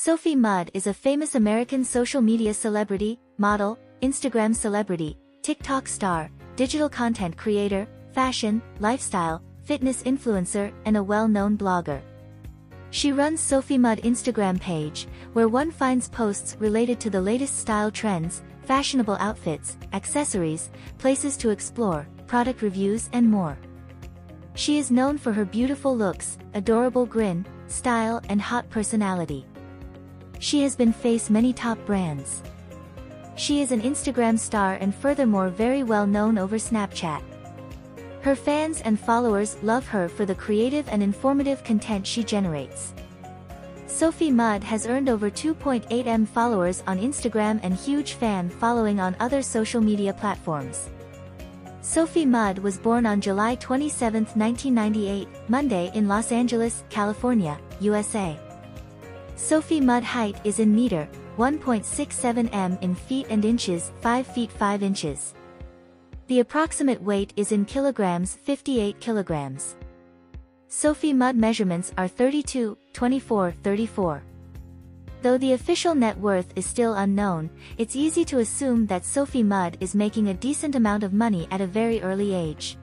Sophie Mudd is a famous American social media celebrity, model, Instagram celebrity, TikTok star, digital content creator, fashion, lifestyle, fitness influencer, and a well-known blogger. She runs Sophie Mudd Instagram page, where one finds posts related to the latest style trends, fashionable outfits, accessories, places to explore, product reviews and more. She is known for her beautiful looks, adorable grin, style and hot personality. She has been face many top brands. She is an Instagram star and furthermore very well known over Snapchat. Her fans and followers love her for the creative and informative content she generates. Sophie Mudd has earned over 2.8 million followers on Instagram and huge fan following on other social media platforms. Sophie Mudd was born on July 27, 1998, Monday in Los Angeles, California, USA. Sophie Mudd height is in meter, 1.67 m in feet and inches, 5 feet 5 inches. The approximate weight is in kilograms, 58 kilograms. Sophie Mudd measurements are 32, 24, 34. Though the official net worth is still unknown, it's easy to assume that Sophie Mudd is making a decent amount of money at a very early age.